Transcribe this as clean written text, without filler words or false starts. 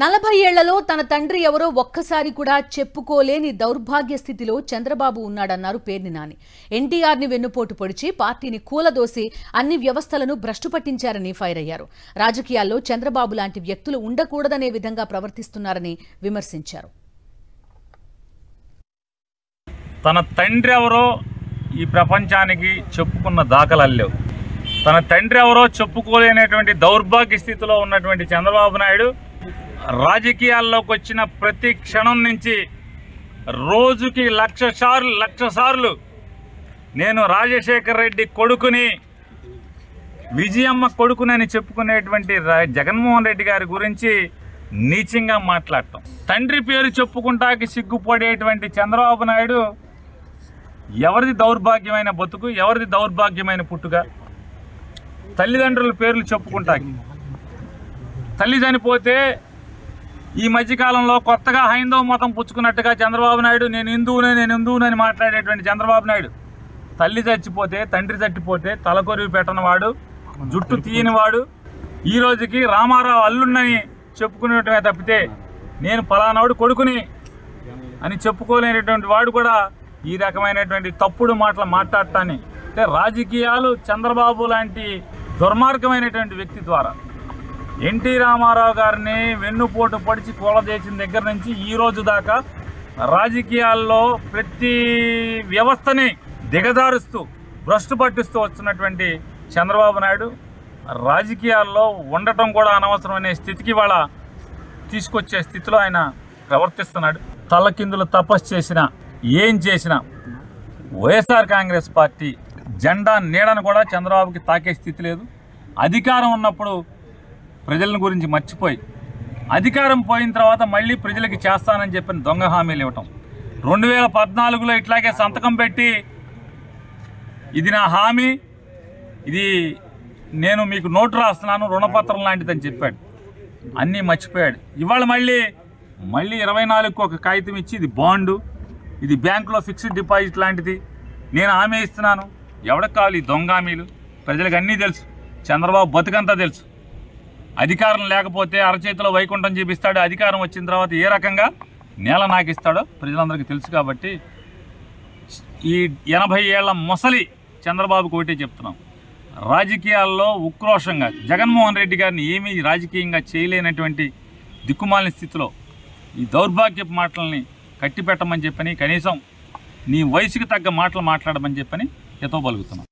40 ఏళ్లలో తన తండ్రి ఎవరో ఒక్కసారి కూడా చెప్పుకోలేని దౌర్భాగ్య స్థితిలో చంద్రబాబు ఉన్నాడన్నారు పేర్ని నాని. ఎన్టీఆర్ని వెన్నుపోటు పొడిచి పార్టీని కూలదోసి అన్ని వ్యవస్థలను భ్రష్టు పట్టించారని ఫైర్ అయ్యారు. రాజకీయాల్లో చంద్రబాబు లాంటి వ్యక్తులు ఉండకూడదనే విధంగా ప్రవర్తిస్తున్నారని విమర్శించారు. తన తండ్రి ఎవరో ఈ ప్రపంచానికి చెప్పుకున్న దాఖలాలు, తన తండ్రి ఎవరో చెప్పుకోలేనటువంటి దౌర్భాగ్య స్థితిలో ఉన్నటువంటి చంద్రబాబు నాయుడు రాజకీయాల్లోకి వచ్చిన ప్రతి క్షణం నుంచి రోజుకి లక్ష సార్లు నేను రాజశేఖర్ రెడ్డి కొడుకుని, విజయమ్మ కొడుకుని అని చెప్పుకునేటువంటి జగన్మోహన్ రెడ్డి గారి గురించి నీచంగా మాట్లాడటం, తండ్రి పేరు చెప్పుకుంటాకి సిగ్గుపడేటువంటి చంద్రబాబు నాయుడు ఎవరిది దౌర్భాగ్యమైన బతుకు, ఎవరిది దౌర్భాగ్యమైన పుట్టుక, తల్లిదండ్రుల పేర్లు చెప్పుకుంటాకి. తల్లి చనిపోతే ఈ మధ్యకాలంలో కొత్తగా హైందవ మతం పుచ్చుకున్నట్టుగా చంద్రబాబు నాయుడు నేను హిందువునని మాట్లాడేటువంటి చంద్రబాబు నాయుడు, తల్లి చచ్చిపోతే, తండ్రి చచ్చిపోతే తలకొరివి పెట్టనివాడు, జుట్టు తీయనివాడు, ఈ రోజుకి రామారావు అల్లున్నని చెప్పుకునేటమే తప్పితే నేను ఫలానాడు కొడుకుని అని చెప్పుకోలేనటువంటి వాడు కూడా ఈ రకమైనటువంటి తప్పుడు మాటలు మాట్లాడటాన్ని, అంటే రాజకీయాలు చంద్రబాబు లాంటి దుర్మార్గమైనటువంటి వ్యక్తి ద్వారా ఎన్టీ రామారావు గారిని వెన్నుపోటు పడిచి కూలదేసిన దగ్గర నుంచి ఈ రోజు దాకా రాజకీయాల్లో ప్రతి వ్యవస్థని దిగజారుస్తూ భ్రష్టు పట్టిస్తూ వస్తున్నటువంటి చంద్రబాబు నాయుడు రాజకీయాల్లో ఉండటం కూడా అనవసరమనే స్థితికి వాళ్ళ తీసుకొచ్చే స్థితిలో ఆయన ప్రవర్తిస్తున్నాడు. తలకిందులు తపస్సు చేసినా ఏం చేసినా వైఎస్ఆర్ కాంగ్రెస్ పార్టీ జెండా నీడను కూడా చంద్రబాబుకి తాకే స్థితి లేదు. అధికారం ఉన్నప్పుడు ప్రజలను గురించి మర్చిపోయి అధికారం పోయిన తర్వాత మళ్ళీ ప్రజలకి చేస్తానని చెప్పిన దొంగ హామీలు ఇవ్వటం, 2014లో ఇట్లాగే సంతకం పెట్టి ఇది నా హామీ, ఇది నేను మీకు నోటు రాస్తున్నాను, రుణపత్రం లాంటిదని చెప్పాడు, అన్నీ మర్చిపోయాడు. ఇవాళ మళ్ళీ 24కు ఒక కాగితం ఇచ్చి ఇది బాండు, ఇది బ్యాంకులో ఫిక్స్డ్ డిపాజిట్ లాంటిది, నేను హామీ ఇస్తున్నాను. ఎవరికి కావాలి దొంగ హామీలు? ప్రజలకు అన్నీ తెలుసు, చంద్రబాబు బతుకంతా తెలుసు. అధికారం లేకపోతే అరచేతిలో వైకుంఠం చూపిస్తాడు, అధికారం వచ్చిన తర్వాత ఏ రకంగా నేల నాకిస్తాడో ప్రజలందరికీ తెలుసు. కాబట్టి ఈ 80 ఏళ్ల ముసలి చంద్రబాబుకు ఒకటే చెప్తున్నాం, రాజకీయాల్లో ఉక్రోషంగా జగన్మోహన్ రెడ్డి గారిని ఏమీ రాజకీయంగా చేయలేనటువంటి దిక్కుమాలిన స్థితిలో ఈ దౌర్భాగ్యపు మాటల్ని కట్టిపెట్టమని చెప్పని, కనీసం నీ వయసుకు తగ్గ మాటలు మాట్లాడమని చెప్పని ఎతో పలుకుతున్నాం.